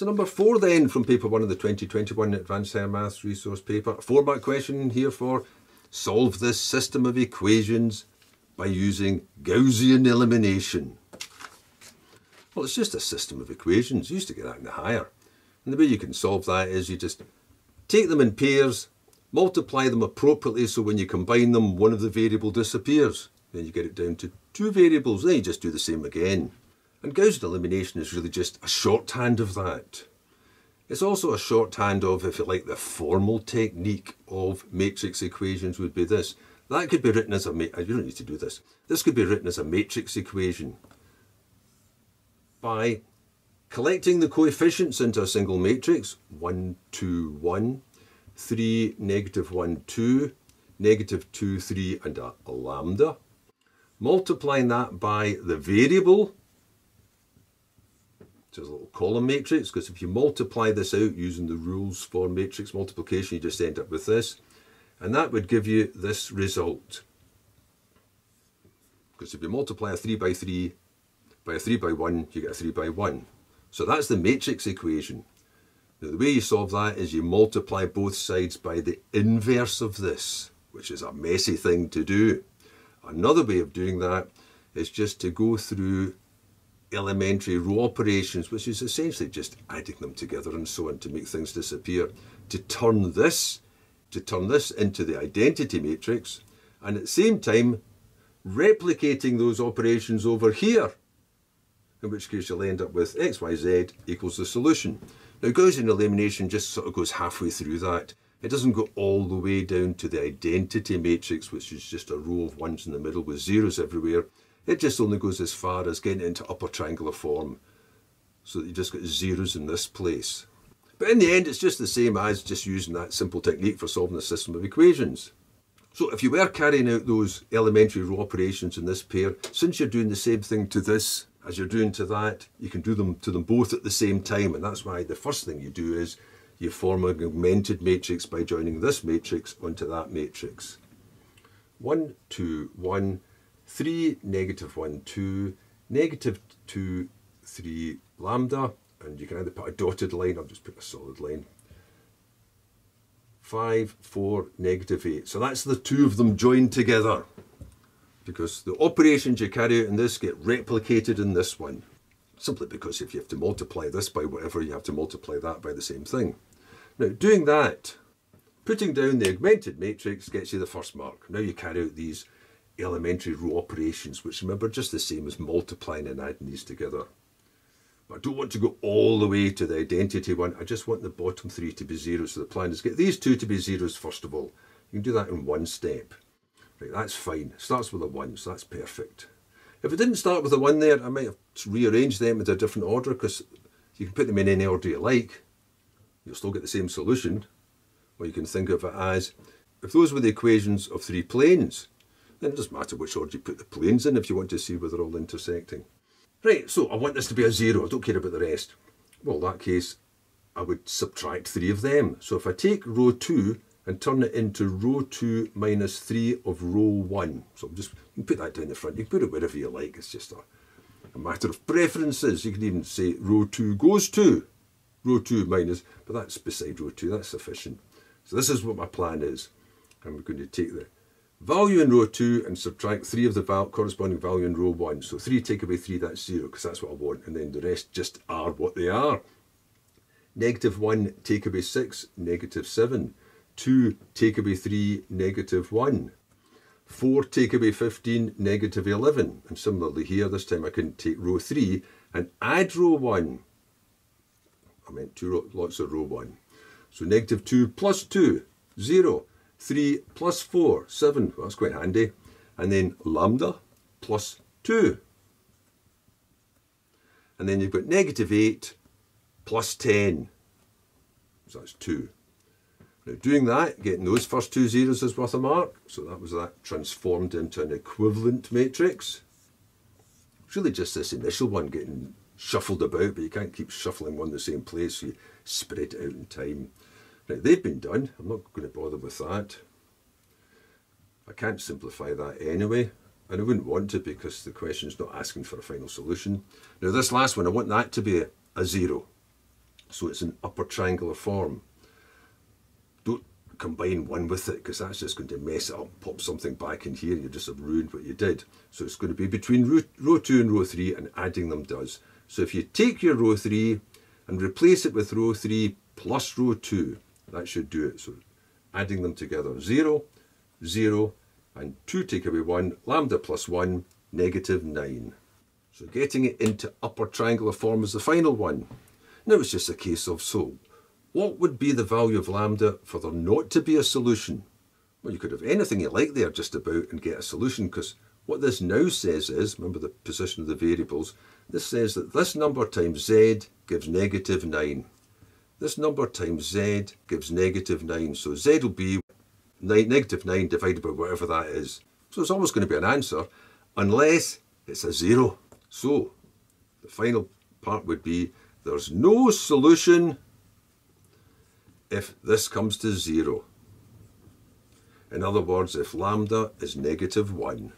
So number 4 then, from paper 1 of the 2021 Advanced Higher Maths resource paper. A format question here for solve this system of equations by using Gaussian elimination. Well, it's just a system of equations. You used to get that in the higher. And the way you can solve that is you just take them in pairs, multiply them appropriately so when you combine them, one of the variable disappears. Then you get it down to 2 variables. Then you just do the same again. And Gaussian elimination is really just a shorthand of that. It's also a shorthand of, if you like, the formal technique of matrix equations would be this. That could be written as a matrix. You don't need to do this. This could be written as a matrix equation by collecting the coefficients into a single matrix. 1, 2, 1, 3, negative 1, 2, negative 2, 3, and a lambda. Multiplying that by the variable, just a little column matrix, because if you multiply this out using the rules for matrix multiplication, you just end up with this. And that would give you this result. Because if you multiply a 3 by 3 by a 3 by 1, you get a 3 by 1. So that's the matrix equation. Now, the way you solve that is you multiply both sides by the inverse of this, which is a messy thing to do. Another way of doing that is just to go through elementary row operations, which is essentially just adding them together and so on to make things disappear, to turn this into the identity matrix, and at the same time replicating those operations over here, in which case you'll end up with XYZ equals the solution. Now Gaussian elimination just sort of goes halfway through that. It doesn't go all the way down to the identity matrix, which is just a row of ones in the middle with zeros everywhere. It just only goes as far as getting into upper triangular form, so that you just get zeros in this place. But in the end, it's just the same as just using that simple technique for solving a system of equations. So if you were carrying out those elementary row operations in this pair, since you're doing the same thing to this as you're doing to that, you can do them to them both at the same time. And that's why the first thing you do is you form an augmented matrix by joining this matrix onto that matrix. 1, 2, 1. 3, negative 1, 2, negative 2, 3, lambda, and you can either put a dotted line, I'll just put a solid line, 5, 4, negative 8. So that's the two of them joined together, because the operations you carry out in this get replicated in this one, simply because if you have to multiply this by whatever, you have to multiply that by the same thing. Now doing that, putting down the augmented matrix gets you the first mark. Now you carry out these elementary row operations, which, remember, just the same as multiplying and adding these together. But I don't want to go all the way to the identity one. I just want the bottom 3 to be zeros. So the plan is get these 2 to be zeros first of all. You can do that in one step. Right, that's fine. It starts with a 1, so that's perfect. If it didn't start with a 1 there, I might have rearranged them into a different order, because you can put them in any order you like. You'll still get the same solution. Or you can think of it as, if those were the equations of 3 planes, then it doesn't matter which order you put the planes in if you want to see whether they're all intersecting. Right, so I want this to be a 0, I don't care about the rest. Well, in that case, I would subtract 3 of them. So if I take row 2 and turn it into row 2 minus 3 of row 1. So you can put that down the front, you can put it wherever you like, it's just a matter of preferences. You can even say row 2 goes to row 2 minus, but that's beside row 2, that's sufficient. So this is what my plan is. I'm going to take the value in row 2 and subtract 3 of the corresponding value in row 1. So 3 take away 3, that's 0, because that's what I want. And then the rest just are what they are. Negative 1 take away 6, negative 7. 2 take away 3, negative 1. 4 take away 15, negative 11. And similarly here, this time I can take row 3 and add row 1. I meant two lots of row 1. So negative 2 plus 2, 0. 3 plus 4, 7, well, that's quite handy, and then lambda plus 2. And then you've got negative 8 plus 10, so that's 2. Now doing that, getting those first 2 zeros is worth a mark, so that was that transformed into an equivalent matrix. It's really just this initial one getting shuffled about, but you can't keep shuffling one in the same place, so you spread it out in time. Right, they've been done, I'm not going to bother with that. I can't simplify that anyway, and I wouldn't want to because the question's not asking for a final solution. Now this last one, I want that to be a 0. so it's an upper triangular form. Don't combine one with it, because that's just going to mess it up, pop something back in here, and you just have ruined what you did. So it's going to be between row 2 and row 3, and adding them does. So if you take your row 3 and replace it with row 3 plus row 2, that should do it. So adding them together, 0, 0, and 2 take away 1, lambda plus 1, negative 9. So getting it into upper triangular form is the final one. Now it's just a case of, so what would be the value of lambda for there not to be a solution? Well, you could have anything you like there just about and get a solution, because what this now says is, remember the position of the variables, this says that this number times z gives negative 9. This number times z gives negative 9. So z will be negative 9 divided by whatever that is. So it's always going to be an answer unless it's a 0. So the final part would be there's no solution if this comes to 0. In other words, if lambda is negative 1.